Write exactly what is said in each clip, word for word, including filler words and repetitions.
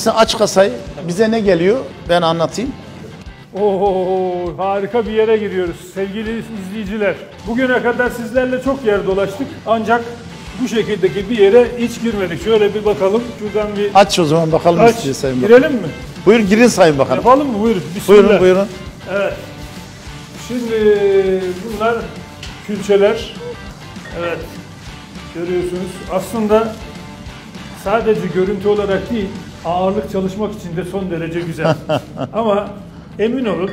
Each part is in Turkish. Sen aç kasayı, bize ne geliyor ben anlatayım. Ooo, harika bir yere giriyoruz sevgili izleyiciler. Bugüne kadar sizlerle çok yer dolaştık ancak bu şekildeki bir yere hiç girmedik. Şöyle bir bakalım, şuradan bir... Aç o zaman bakalım istiyor Sayın Bakanım. Girelim mi? Buyur girin Sayın Bakanım. Yapalım mı? Buyurun. Bismillah. Buyurun, buyurun. Evet. Şimdi bunlar külçeler. Evet. Görüyorsunuz. Aslında sadece görüntü olarak değil, ağırlık çalışmak için de son derece güzel. Ama emin olun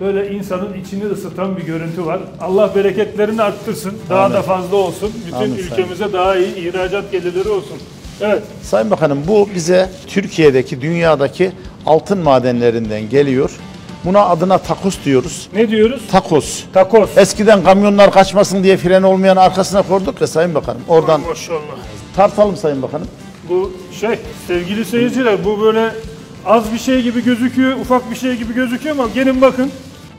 böyle insanın içini ısıtan bir görüntü var. Allah bereketlerini arttırsın. Daha Amin. Da fazla olsun. Bütün Amin ülkemize Sayın. Daha iyi ihracat gelirleri olsun. Evet. Sayın Bakanım bu bize Türkiye'deki, dünyadaki altın madenlerinden geliyor. Buna adına takos diyoruz. Ne diyoruz? Takos. Takos. Eskiden kamyonlar kaçmasın diye freni olmayan arkasına koyduk ya Sayın Bakanım. Oradan Allah Allah. Tartalım Sayın Bakanım. Bu şey sevgili seyirciler bu böyle az bir şey gibi gözüküyor, ufak bir şey gibi gözüküyor ama gelin bakın.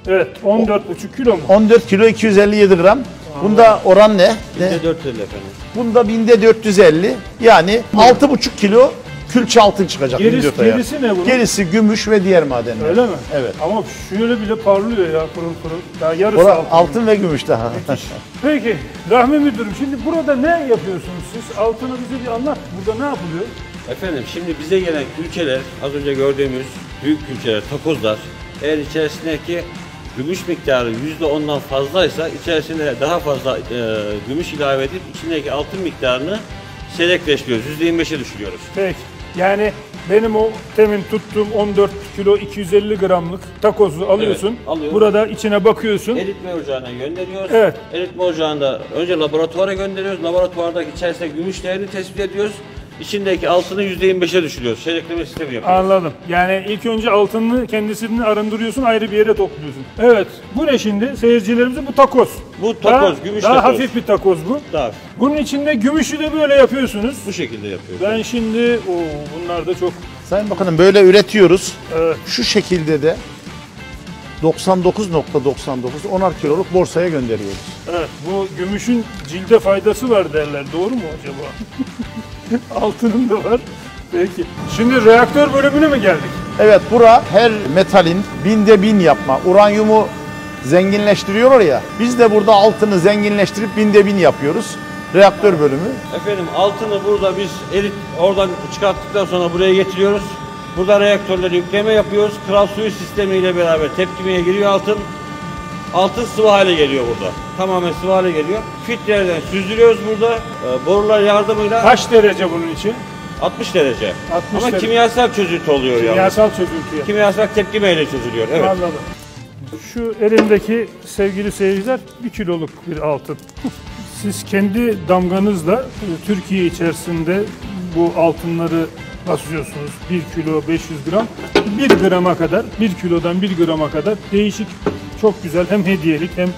Evet, on dört buçuk kilo mu? on dört kilo iki yüz elli yedi gram. Aa, bunda oran ne? binde dört yüz elli efendim. Bunda binde dört yüz elli. Yani altı buçuk kilo külçe altın çıkacak. Gerisi, gerisi ne bunun? Gerisi gümüş ve diğer madenler. Öyle mi? Evet. Ama şöyle bile parlıyor ya pırıl pırıl. Daha yarısı Ola, altın. Altın ve gümüş daha. Peki Rahmi Müdürüm şimdi burada ne yapıyorsunuz siz? Altını bize bir anlat. Burada ne yapılıyor? Efendim şimdi bize gelen külçeler, az önce gördüğümüz büyük külçeler, takozlar, eğer içerisindeki gümüş miktarı yüzde ondan fazlaysa içerisine daha fazla e, gümüş ilave edip içindeki altın miktarını selekleştiriyoruz, yüzde yirmi beşe düşürüyoruz. Peki, yani benim o temin tuttuğum on dört kilo iki yüz elli gramlık takozu alıyorsun, evet, burada içine bakıyorsun. Eritme ocağına gönderiyoruz, evet. Eritme ocağında önce laboratuvara gönderiyoruz, laboratuvardaki içerisindeki gümüş değerini tespit ediyoruz. İçindeki altını yüzde yirmi beşe düşürüyoruz. Çeyrekleme sistemi yapıyoruz. Anladım. Yani ilk önce altını kendisini arındırıyorsun, ayrı bir yere topluyorsun. Evet. Bu ne şimdi? Seyircilerimize bu takoz. Bu takoz, daha, gümüş daha takoz. Daha hafif bir takoz bu. Daha. Bunun içinde gümüşü de böyle yapıyorsunuz. Bu şekilde yapıyoruz. Ben şimdi, o bunlar da çok... Sayın Bakanım böyle üretiyoruz. Evet. Şu şekilde de doksan dokuz nokta doksan dokuz onar kiloluk borsaya gönderiyoruz. Evet. Bu gümüşün cilde faydası var derler. Doğru mu acaba? Altının da var. Peki. Şimdi reaktör bölümüne mi geldik? Evet, bura her metalin binde bin yapma. Uranyumu zenginleştiriyorlar ya. Biz de burada altını zenginleştirip binde bin yapıyoruz. Reaktör bölümü. Efendim altını burada biz erit, oradan çıkarttıktan sonra buraya getiriyoruz. Burada reaktörleri yükleme yapıyoruz. Kral suyu sistemiyle beraber tepkimeye giriyor altın. Altın sıvı hale geliyor burada. Tamamen sıvı hale geliyor. Filtrelerden süzdürüyoruz burada. E, borular yardımıyla. Kaç derece bunun için? altmış derece. altmış Ama derece. Kimyasal çözüntü oluyor ya. Kimyasal yani. Çözüntü. Kimyasal tepkimeyle çözülüyor. Evet. Anladım. Şu elimdeki sevgili seyirciler bir kiloluk bir altın. Siz kendi damganızla Türkiye içerisinde bu altınları basıyorsunuz. bir kilo beş yüz gram. bir grama kadar, bir kilodan bir grama kadar değişik. Çok güzel hem hediyelik hem e,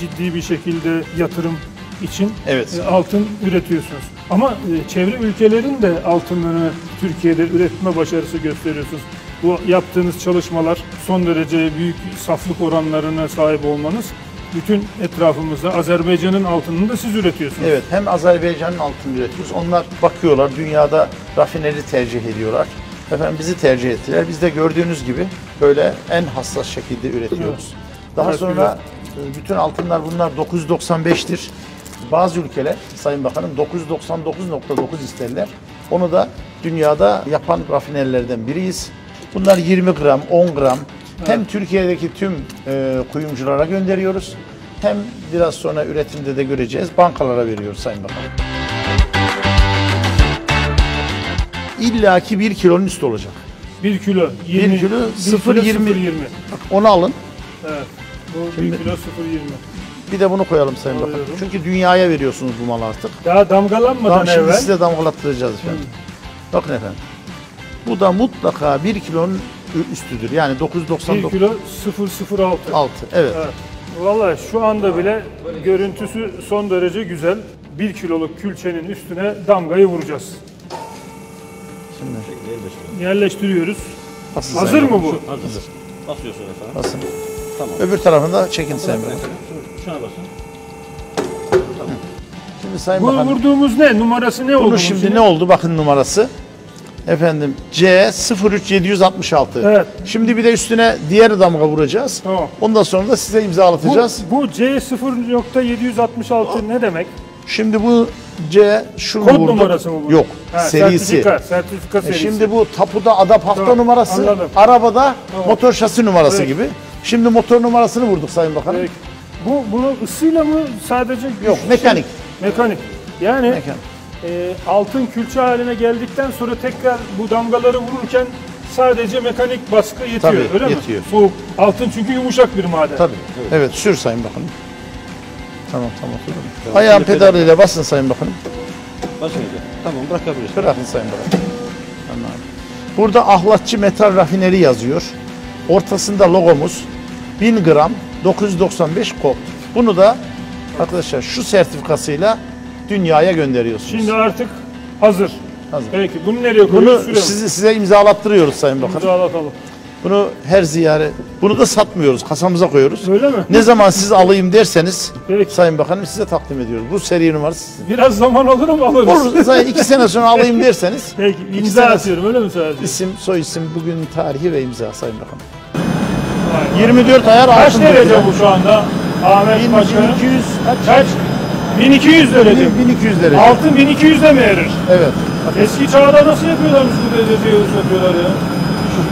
ciddi bir şekilde yatırım için evet. e, altın üretiyorsunuz. Ama e, çevre ülkelerin de altınlarını Türkiye'de üretme başarısı gösteriyorsunuz. Bu yaptığınız çalışmalar son derece büyük saflık oranlarına sahip olmanız. Bütün etrafımızda Azerbaycan'ın altınını da siz üretiyorsunuz. Evet hem Azerbaycan'ın altını üretiyoruz. Onlar bakıyorlar dünyada rafineri tercih ediyorlar. Efendim bizi tercih ettiler. Biz de gördüğünüz gibi böyle en hassas şekilde üretiyoruz. Evet. Daha evet, sonra güzel. Bütün altınlar bunlar dokuz yüz doksan beştir. Bazı ülkeler Sayın Bakanım dokuz yüz doksan dokuz nokta dokuz isterler. Onu da dünyada yapan rafinerilerden biriyiz. Bunlar yirmi gram, on gram. Evet. Hem Türkiye'deki tüm e, kuyumculara gönderiyoruz. Hem biraz sonra üretimde de göreceğiz. Bankalara veriyoruz Sayın Bakanım. İlla ki bir kilonun üstü olacak. bir kilo yirmi. bir kilo sıfır yirmi. Onu alın. Evet. Bu bir kilo sıfır yirmi. Bir de bunu koyalım Sayın Bakanım. Çünkü dünyaya veriyorsunuz bu malı artık. Daha damgalanmadan evvel. Şimdi size damgalattıracağız efendim. Hı. Bakın efendim. Bu da mutlaka bir kilonun üstüdür. Yani dokuz yüz doksan dokuz. bir kilo sıfır sıfır altı. altı. Evet. Evet. Vallahi şu anda bile görüntüsü son derece güzel. bir kiloluk külçenin üstüne damgayı vuracağız. Yerleştiriyoruz. Yerleştiriyoruz. Basın hazır mı bu? Hazır. Hazır. Basıyorsun efendim. Basın. Tamam. Öbür tarafında çekin Sayın Bakanım. Şuna basın. Tamam. Şimdi Sayın Bakanım. Bu vurduğumuz ne? Numarası ne oldu? Bunu şimdi ne oldu? Bakın numarası. Efendim C sıfır üç yedi altı altı. Evet. Şimdi bir de üstüne diğer damga vuracağız. Tamam. Ondan sonra da size imzalatacağız. Bu, bu C sıfır nokta yedi altı altı ne demek? Şimdi bu C şu kod vurduk. Numarası mı bu? Yok. Ha, serisi. Sertifika, sertifika serisi. E şimdi bu tapuda ada hafta tamam. numarası, anladım. Arabada tamam. motor şasi numarası evet. gibi. Şimdi motor numarasını vurduk Sayın Bakanım. Evet. Bu bunu ısıyla mı sadece? Yok, mekanik. Şey, mekanik. Yani mekanik. E, altın külçe haline geldikten sonra tekrar bu damgaları vururken sadece mekanik baskı yetiyor, tabii, öyle yetiyor. Mi? Soğuk. Altın çünkü yumuşak bir maden. Tabii. Evet, evet sür Sayın Bakanım. Tamam, tamam. tamam. Ayağın pedalıyla pedal. basın Sayın Bakanım. Basmayacak. Tamam, bırakabiliriz. Bırakın Sayın Bakanım. Tamam. Burada Ahlatçı Metal Rafinerisi yazıyor. Ortasında logomuz. bin gram dokuz yüz doksan beş kod. Bunu da arkadaşlar şu sertifikasıyla dünyaya gönderiyorsunuz. Şimdi artık hazır. hazır. Peki bunu nereye koyuyoruz? Bunu sizi, size imzalattırıyoruz Sayın Bakan. İmzalatalım. Bunu her ziyare, bunu da satmıyoruz, kasamıza koyuyoruz. Öyle mi? Ne zaman siz alayım derseniz peki. Sayın Bakanım size takdim ediyoruz. Bu seri numarası sizin. Biraz zaman olur mu alırız? Olur. iki sene sonra alayım derseniz. Peki imza atıyorum öyle mi söylüyorsunuz? İsim, soy isim, bugünün tarihi ve imza Sayın Bakanım. yirmi dört ayar altın. Kaç derece bu şu anda? Ahmet Başkanım. bin iki yüz kaç? bin iki yüz derece. bin iki yüz derece. Altın bin iki yüzde mi erir? Evet. Eski çağda nasıl yapıyorlarmış bu dereceyi yapıyorlar ya?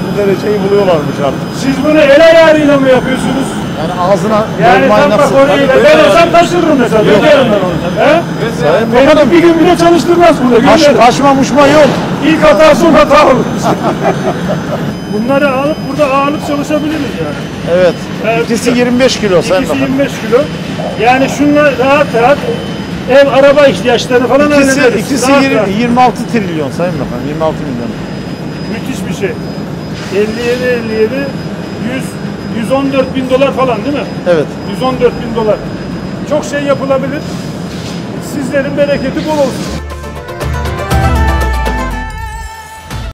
Bu dereceyi buluyorlarmış artık. Siz bunu el ayarıyla mı yapıyorsunuz? Yani ağzına yani normal nasıl? Yani ben olsam taşırırım mesela. Yok. Ben onu. He? Bakalım bir gün bile çalıştırmaz burada. Taş, taşma muşma yok. İlk hata son hata olur. Bunları alıp burada ağırlık çalışabiliriz yani. Evet. evet. İkisi yirmi beş kilo Sayın Bakan. İkisi yirmi beş kilo. Yani şunlar rahat rahat ev araba ihtiyaçları falan önemli. İkisi, ikisi yirmi altı trilyon Sayın Bakan. yirmi altı milyon. Müthiş bir şey. elli yedi elli yedi yüz yüz on dört bin dolar falan değil mi? Evet. yüz on dört bin dolar. Çok şey yapılabilir. Sizlerin bereketi bol olsun.